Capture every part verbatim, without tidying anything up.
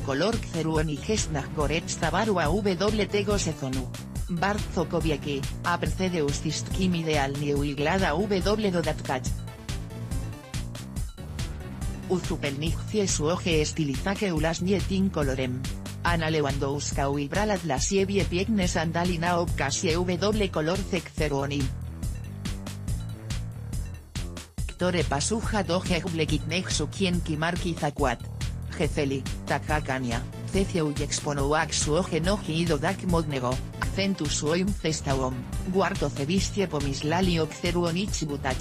tricolor zerueni gesnagkoretza barua wt gozezonu. Bart Zokobieki, a precede ustiskim ideal niu iglada w dodatkach. Uzupelnikzie su oje estilizake ulas nietin colorem. Anna Lewandowska uibralat la siebie piegnes andalina obkasie w color zekzeruoni. Tore pasuja doje ublekitnek su quien kimarki zakuat. Gezeli, takakania, cecia uyexponoak su oje noji idodak modnego. Centus oim cestaom, guardo cebistie pomislali okzeruonich butach.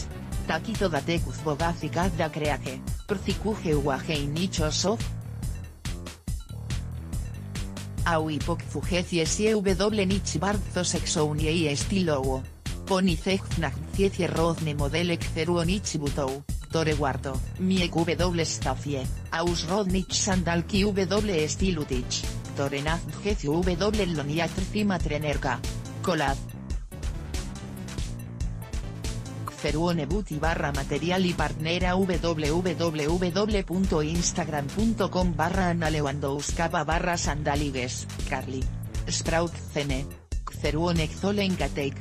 Takito datekuz bogazikat da creaje, prcicuje uajeinicho sof. Auipokfujecie siew nich barzo sexounie y estilouo. Ponizecznachciecie rozne modelek zeruonich butou, tore guardo, miek w stafie, aus rodnich sandalki w estilutich. Torenaz w loniatr cima trenerka. Colad. Zeruone buti barra material y partnera www.instagram.com barra Anna Lewandowska barra sandaligues, Carly. Sprout cene. Zeruone xolenkateik.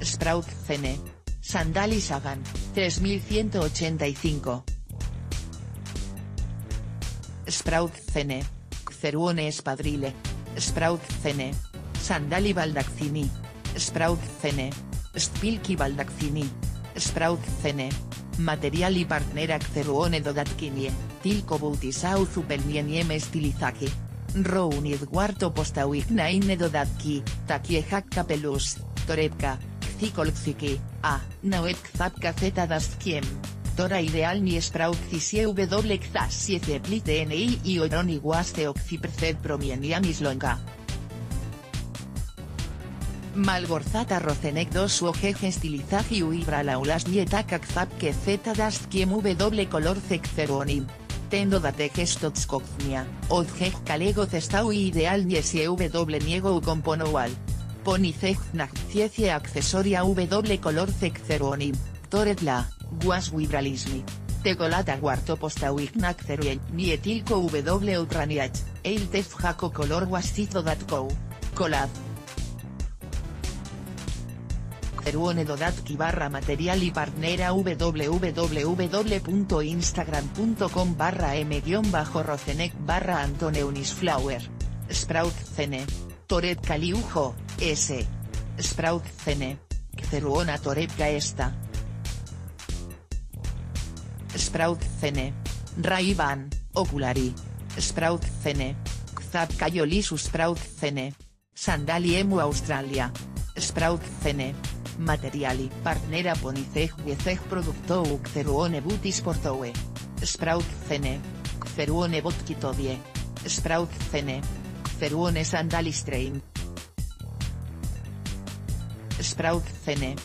Sprout cene. Sandali Sagan, tres mil ciento ochenta y cinco. Sprout cene. Zeruone espadrile. Sprout cene. Sandali baldaccini. Sprout cene. Spilki baldaccini. Sprout cene. Material y partnera zeruone dodatkinie, tilko bautisau supelnieniem estilizaki. Rounid cuarto postauignaine dodatki, takiehak capelus, torepka, xikolxiki, a, naoek zapka zeta daskiem. Tora ideal ni sprout cisie w siete plite ni y oron iguaste oxipreced promieniamis longa. Malgorzata rocenek dos ojej estilizagi uibra laulas nietakak zapke zeta dastkiem w color zekzeruonim. Tendo datek estotskokznia, odjej kalego cestau ideal ni sie w niego u komponoal. Ponizejznak ciecie accesoria w color zekzeruonim, toretla. Guas wibralismi. Tegolata guarto postauignak zeruen nietilko w utraniach, eiltef jako color guasito punto co. Colad. Zeruone dodatki barra material y partnera www.instagram.com barra m guión bajo rocenek barra antoneunisflower. Sprout cene. Toret caliujo, s. Sprout cene. Zeruona torepka esta. Sprout cene. Ray-Ban, oculari. Sprout cene. Zapkayolisu Sprout cene. Sandali emu Australia. Sprout cene. Materiali partnera ponizej wiecej producto zeruone butis portowe. Sprout cene. Zeruone botkitodie. Sprout cene. Zeruone sandalistrein. Sprout cene.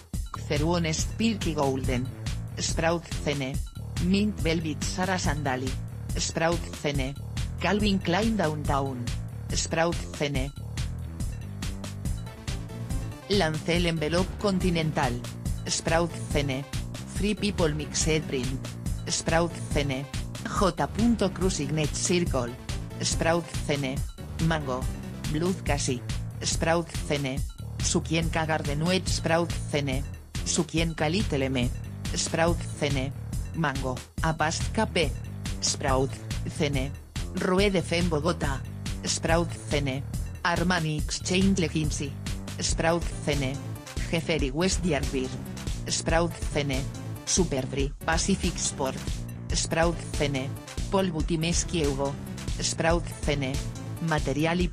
Zeruone spilki golden. Sprout cene. Mint Velvet Sara Sandali. Sprout cene. Calvin Klein Downtown. Sprout cene. Lancel Envelope Continental. Sprout cene. Free People Mixed Print. Sprout cene. J. Crusignet Circle. Sprout cene. Mango. Blood Casi. Sprout cene. Sukienka Gardenuet Sprout cene. Sukienka Little Me. Sprout cene. Mango, Apastka P. Sprout, cene. Rue de Fem Bogotá. Sprout cene. Armani Exchange Leginsy. Sprout cene. Jeffery West Yardbird. Sprout cene. Superfree Pacific Sport. Sprout cene. Paul Butimeski Hugo. Sprout cene. Material y